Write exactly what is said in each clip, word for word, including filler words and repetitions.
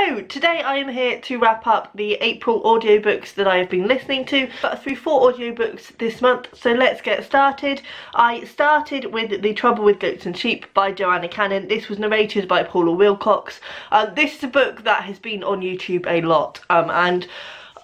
Hello! Today I am here to wrap up the April audiobooks that I have been listening to. But through four audiobooks this month, so let's get started. I started with The Trouble with Goats and Sheep by Joanna Cannon. This was narrated by Paula Wilcox. Um, this is a book that has been on YouTube a lot, um, and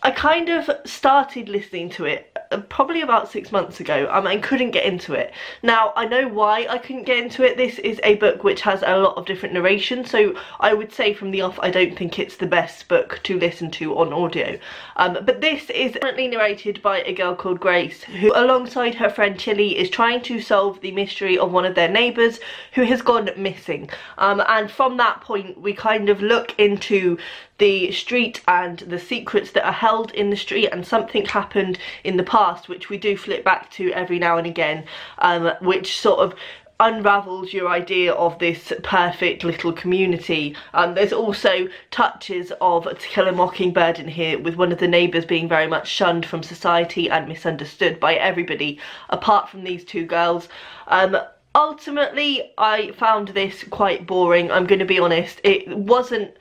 I kind of started listening to it probably about six months ago um, and couldn't get into it. Now, I know why I couldn't get into it. This is a book which has a lot of different narration, so I would say from the off I don't think it's the best book to listen to on audio. Um, but this is currently narrated by a girl called Grace, who alongside her friend Chili is trying to solve the mystery of one of their neighbours who has gone missing. Um, and from that point we kind of look into the street and the secrets that are held in the street, and something happened in the past which we do flip back to every now and again, um, which sort of unravels your idea of this perfect little community. Um, there's also touches of To Kill a Mockingbird in here, with one of the neighbours being very much shunned from society and misunderstood by everybody apart from these two girls. Um, ultimately I found this quite boring, I'm going to be honest. It wasn't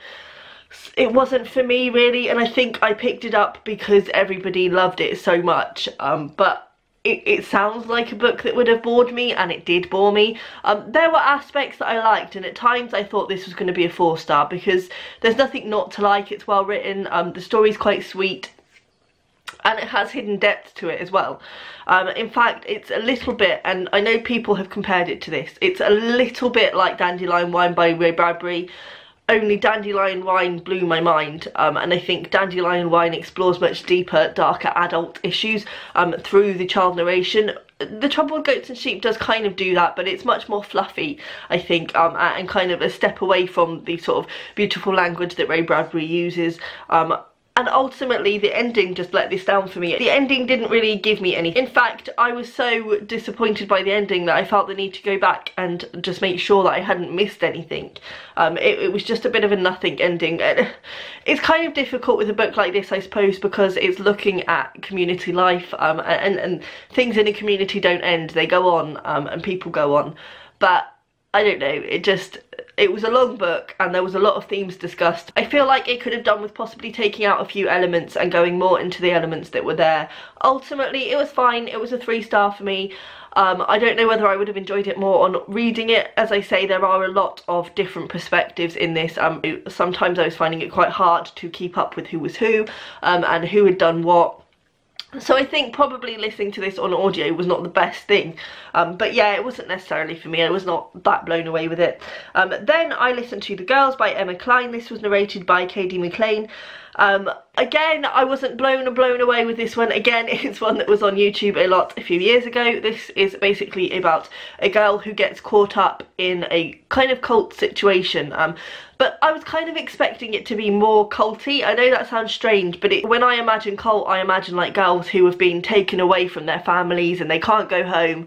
It wasn't for me really, and I think I picked it up because everybody loved it so much, um, but it, it sounds like a book that would have bored me, and it did bore me. Um, there were aspects that I liked, and at times I thought this was going to be a four star because there's nothing not to like. It's well written, um, the story's quite sweet, and it has hidden depth to it as well. Um, in fact, it's a little bit, and I know people have compared it to this, it's a little bit like Dandelion Wine by Ray Bradbury. Only Dandelion Wine blew my mind, um, and I think Dandelion Wine explores much deeper, darker adult issues um, through the child narration. The Trouble with Goats and Sheep does kind of do that, but it's much more fluffy, I think, um, and kind of a step away from the sort of beautiful language that Ray Bradbury uses. Um, And ultimately the ending just let this down for me. The ending didn't really give me anything. In fact, I was so disappointed by the ending that I felt the need to go back and just make sure that I hadn't missed anything. Um, it, it was just a bit of a nothing ending. It's kind of difficult with a book like this, I suppose, because it's looking at community life, um, and, and things in a community don't end. They go on, um, and people go on. But I don't know, it just... it was a long book and there was a lot of themes discussed. I feel like it could have done with possibly taking out a few elements and going more into the elements that were there. Ultimately it was fine, it was a three star for me. Um, I don't know whether I would have enjoyed it more on reading it. As I say, there are a lot of different perspectives in this. Um, sometimes I was finding it quite hard to keep up with who was who, um, and who had done what. So I think probably listening to this on audio was not the best thing, um, but yeah, it wasn't necessarily for me. I was not that blown away with it. Um, then I listened to The Girls by Emma Cline. This was narrated by K D McLean. Um, again, I wasn't blown and blown away with this one. Again, it's one that was on YouTube a lot a few years ago. This is basically about a girl who gets caught up in a kind of cult situation, um, but I was kind of expecting it to be more culty. I know that sounds strange, but it, when I imagine cult, I imagine like girls who have been taken away from their families and they can't go home,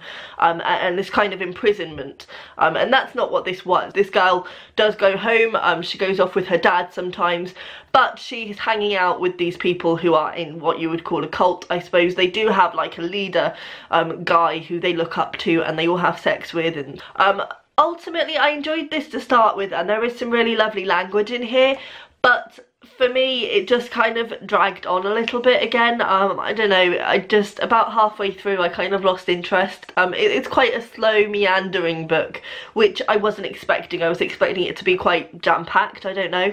um, and, and this kind of imprisonment, um, and that's not what this was. This girl does go home, um, she goes off with her dad sometimes, but she is hanging out with these people who are in what you would call a cult, I suppose. They do have like a leader um, guy who they look up to and they all have sex with. And um, ultimately I enjoyed this to start with, and there is some really lovely language in here, but for me it just kind of dragged on a little bit again. um, I don't know, I just about halfway through I kind of lost interest. Um, it, it's quite a slow meandering book, which I wasn't expecting. I was expecting it to be quite jam-packed, I don't know.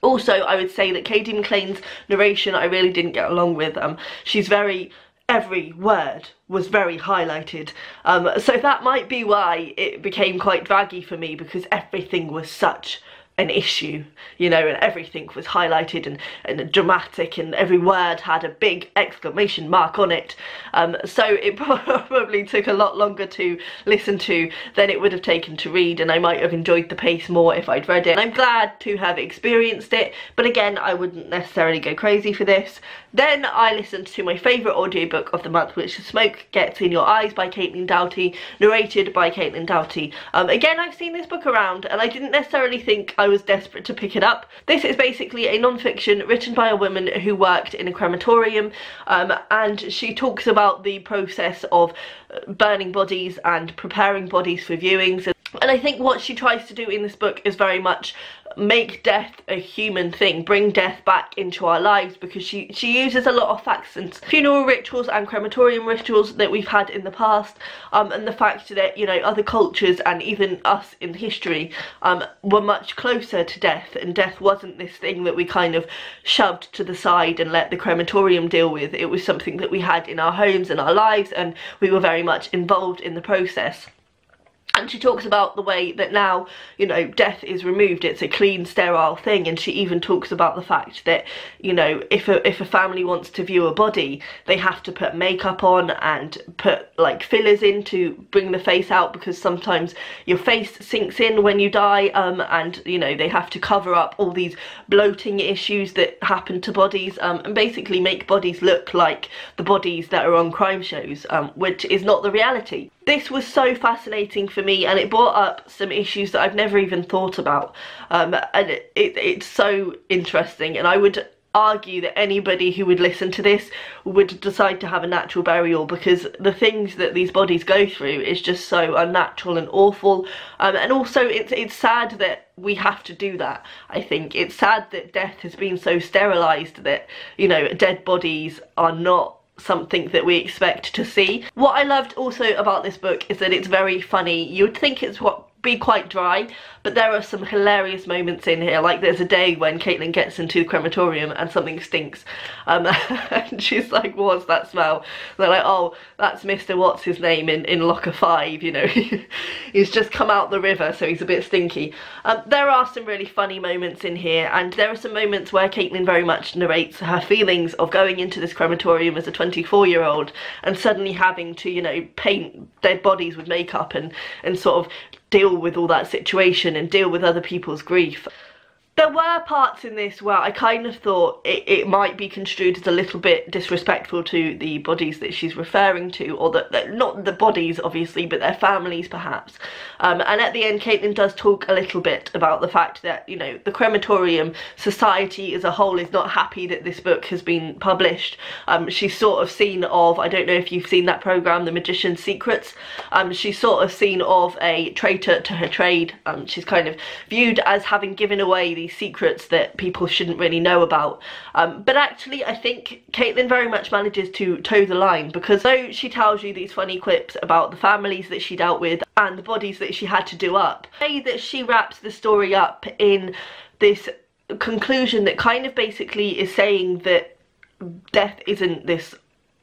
Also, I would say that K D McLean's narration I really didn't get along with. Um, she's very... every word was very highlighted. Um, so that might be why it became quite draggy for me, because everything was such an issue, you know, and everything was highlighted and, and dramatic, and every word had a big exclamation mark on it. Um, so it probably took a lot longer to listen to than it would have taken to read, and I might have enjoyed the pace more if I'd read it. And I'm glad to have experienced it, but again, I wouldn't necessarily go crazy for this. Then I listened to my favourite audiobook of the month, which is Smoke Gets in Your Eyes by Caitlin Doughty, narrated by Caitlin Doughty. Um, again, I've seen this book around, and I didn't necessarily think I I was desperate to pick it up. This is basically a non-fiction written by a woman who worked in a crematorium, um, and she talks about the process of burning bodies and preparing bodies for viewings. And I think what she tries to do in this book is very much make death a human thing, bring death back into our lives, because she, she uses a lot of facts and funeral rituals and crematorium rituals that we've had in the past, um, and the fact that, you know, other cultures and even us in history um, were much closer to death, and death wasn't this thing that we kind of shoved to the side and let the crematorium deal with. It was something that we had in our homes and our lives, and we were very much involved in the process. And she talks about the way that now, you know, death is removed, it's a clean, sterile thing. And she even talks about the fact that, you know, if a, if a family wants to view a body, they have to put makeup on and put like fillers in to bring the face out, because sometimes your face sinks in when you die, um, and, you know, they have to cover up all these bloating issues that happen to bodies, um, and basically make bodies look like the bodies that are on crime shows, um, which is not the reality. This was so fascinating for me, and it brought up some issues that I've never even thought about, um, and it, it, it's so interesting. And I would argue that anybody who would listen to this would decide to have a natural burial, because the things that these bodies go through is just so unnatural and awful, um, and also it's, it's sad that we have to do that. I think it's sad that death has been so sterilised that, you know, dead bodies are not something that we expect to see. What I loved also about this book is that it's very funny. You would think it's what be quite dry, but there are some hilarious moments in here. Like, there's a day when Caitlin gets into the crematorium and something stinks, um, and she's like, what's that smell? And they're like, oh, that's Mister What's His Name in, in Locker five, you know, he's just come out the river, so he's a bit stinky. Um, there are some really funny moments in here, and there are some moments where Caitlin very much narrates her feelings of going into this crematorium as a twenty-four year old and suddenly having to, you know, paint dead bodies with makeup and, and sort of deal with all that situation and deal with other people's grief. There were parts in this where I kind of thought it, it might be construed as a little bit disrespectful to the bodies that she's referring to, or that, that not the bodies obviously, but their families perhaps. Um, and at the end, Caitlin does talk a little bit about the fact that, you know, the crematorium society as a whole is not happy that this book has been published. Um, she's sort of seen of, I don't know if you've seen that programme, The Magician's Secrets, um, she's sort of seen of a traitor to her trade. Um, she's kind of viewed as having given away these secrets that people shouldn't really know about, um, but actually I think Caitlin very much manages to toe the line, because though she tells you these funny quips about the families that she dealt with and the bodies that she had to do up, the way that she wraps the story up in this conclusion that kind of basically is saying that death isn't this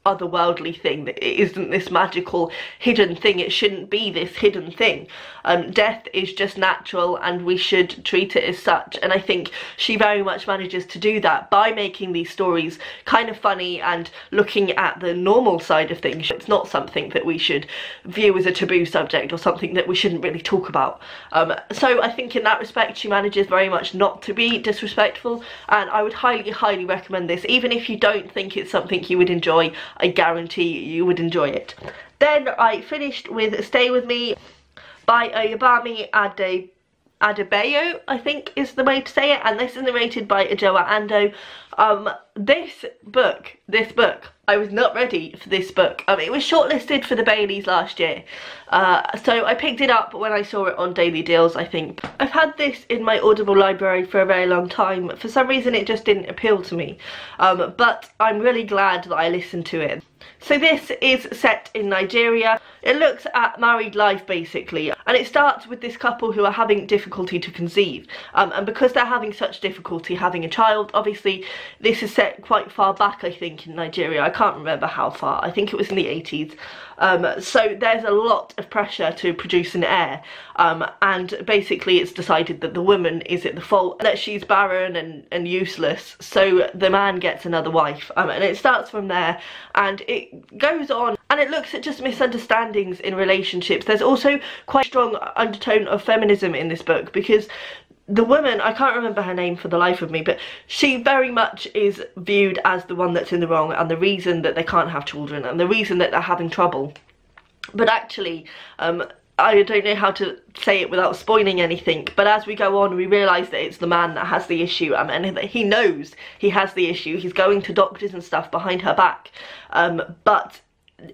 otherworldly thing, that it isn't this magical hidden thing, it shouldn't be this hidden thing. Um, death is just natural and we should treat it as such, and I think she very much manages to do that by making these stories kind of funny and looking at the normal side of things. It's not something that we should view as a taboo subject or something that we shouldn't really talk about. Um, so I think in that respect she manages very much not to be disrespectful, and I would highly, highly recommend this. Even if you don't think it's something you would enjoy, I guarantee you would enjoy it. Then I finished with Stay With Me by Ayobami Adebayo. Adebayo, I think is the way to say it, and this is narrated by Adjoa Andoh. Um, this book, this book, I was not ready for this book. Um, it was shortlisted for the Baileys last year, uh, so I picked it up when I saw it on Daily Deals, I think. I've had this in my Audible library for a very long time. For some reason it just didn't appeal to me, um, but I'm really glad that I listened to it. So this is set in Nigeria. It looks at married life basically, and it starts with this couple who are having difficulty to conceive, um, and because they're having such difficulty having a child, obviously this is set quite far back, I think, in Nigeria. I can't remember how far, I think it was in the eighties, um, so there's a lot of pressure to produce an heir, um, and basically it's decided that the woman is at the fault, that she's barren and, and useless, so the man gets another wife, um, and it starts from there, and it It goes on, and it looks at just misunderstandings in relationships. There's also quite a strong undertone of feminism in this book, because the woman, I can't remember her name for the life of me, but she very much is viewed as the one that's in the wrong and the reason that they can't have children and the reason that they're having trouble. But actually, um, I don't know how to say it without spoiling anything, but as we go on we realise that it's the man that has the issue, um, and he knows he has the issue, he's going to doctors and stuff behind her back, um, but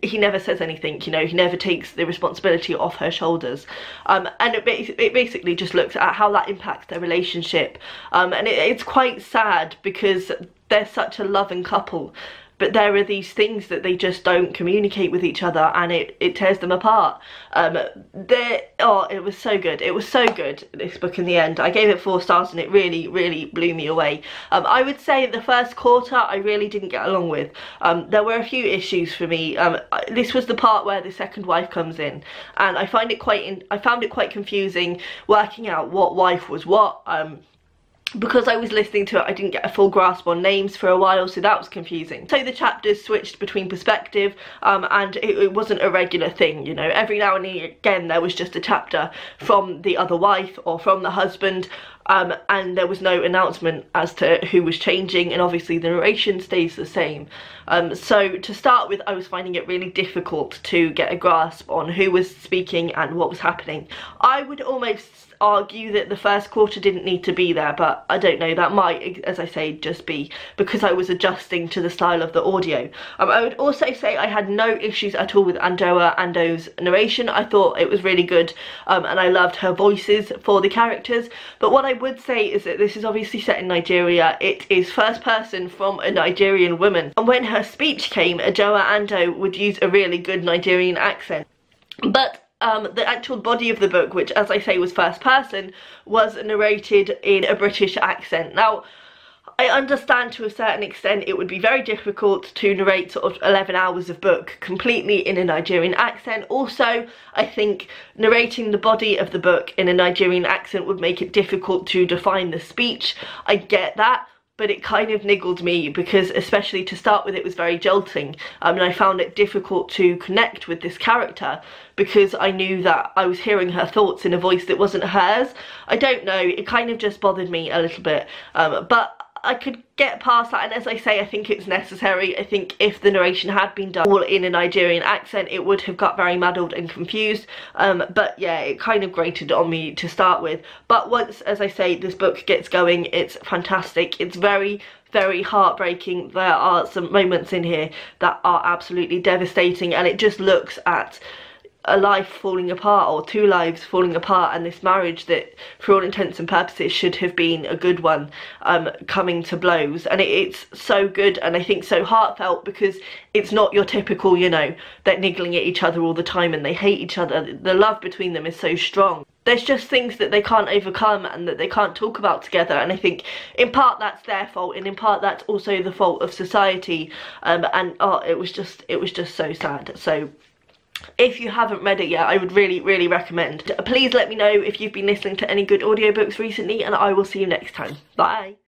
he never says anything, you know, he never takes the responsibility off her shoulders. Um, and it, ba it basically just looks at how that impacts their relationship. Um, and it, it's quite sad because they're such a loving couple, but there are these things that they just don't communicate with each other, and it, it tears them apart. Um, oh, it was so good. It was so good, this book, in the end. I gave it four stars and it really, really blew me away. Um, I would say the first quarter I really didn't get along with. Um, there were a few issues for me. Um, this was the part where the second wife comes in, and I, find it quite in, I found it quite confusing working out what wife was what. Um, Because I was listening to it, I didn't get a full grasp on names for a while, so that was confusing. So the chapters switched between perspective, um, and it, it wasn't a regular thing, you know. Every now and again there was just a chapter from the other wife or from the husband, um, and there was no announcement as to who was changing, and obviously the narration stays the same. Um, so to start with, I was finding it really difficult to get a grasp on who was speaking and what was happening. I would almost argue that the first quarter didn't need to be there, but I don't know, that might, as I say, just be because I was adjusting to the style of the audio. Um, I would also say I had no issues at all with Adjoa Andoh's narration. I thought it was really good, um, and I loved her voices for the characters. But what I would say is that this is obviously set in Nigeria. It is first person from a Nigerian woman, and when her speech came, Adjoa Andoh would use a really good Nigerian accent. But Um, the actual body of the book, which, as I say, was first person, was narrated in a British accent. Now, I understand to a certain extent it would be very difficult to narrate sort of eleven hours of book completely in a Nigerian accent. Also, I think narrating the body of the book in a Nigerian accent would make it difficult to define the speech. I get that. But it kind of niggled me because, especially to start with, it was very jolting, um, and I found it difficult to connect with this character because I knew that I was hearing her thoughts in a voice that wasn't hers. I don't know, it kind of just bothered me a little bit, um, but I could get past that, and as I say, I think it's necessary. I think if the narration had been done all in a Nigerian accent, it would have got very muddled and confused, um, but yeah, it kind of grated on me to start with. But once, as I say, this book gets going, it's fantastic. It's very, very heartbreaking. There are some moments in here that are absolutely devastating, and it just looks at a life falling apart, or two lives falling apart, and this marriage that for all intents and purposes should have been a good one um coming to blows. And it, it's so good, and I think so heartfelt, because it's not your typical, you know, they're niggling at each other all the time and they hate each other. The love between them is so strong. There's just things that they can't overcome and that they can't talk about together, and I think in part that's their fault, and in part that's also the fault of society. Um and oh, it was just it was just so sad. So if you haven't read it yet, I would really, really recommend. Please let me know if you've been listening to any good audiobooks recently, and I will see you next time. Bye!